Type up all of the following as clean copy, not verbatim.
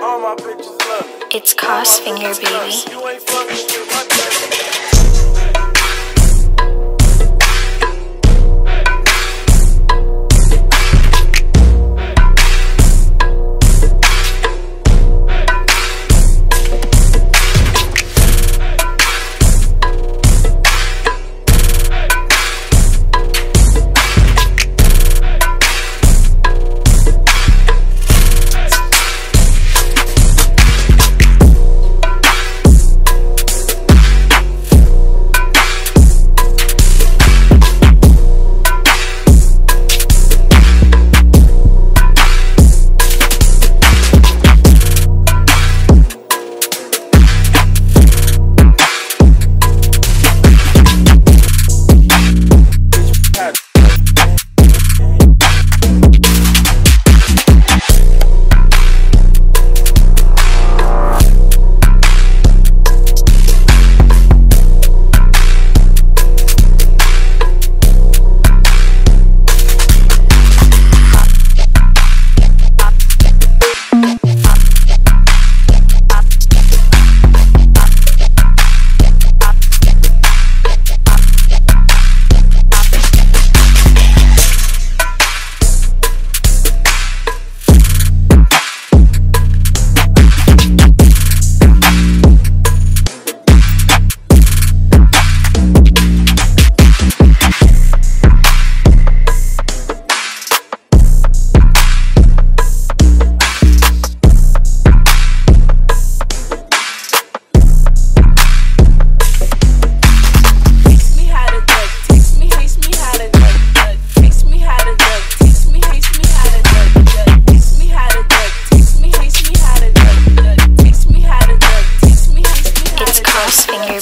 all my bitches love me. It's Kosfinger, baby. You ain't fucking with my bitch.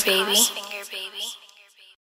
Baby.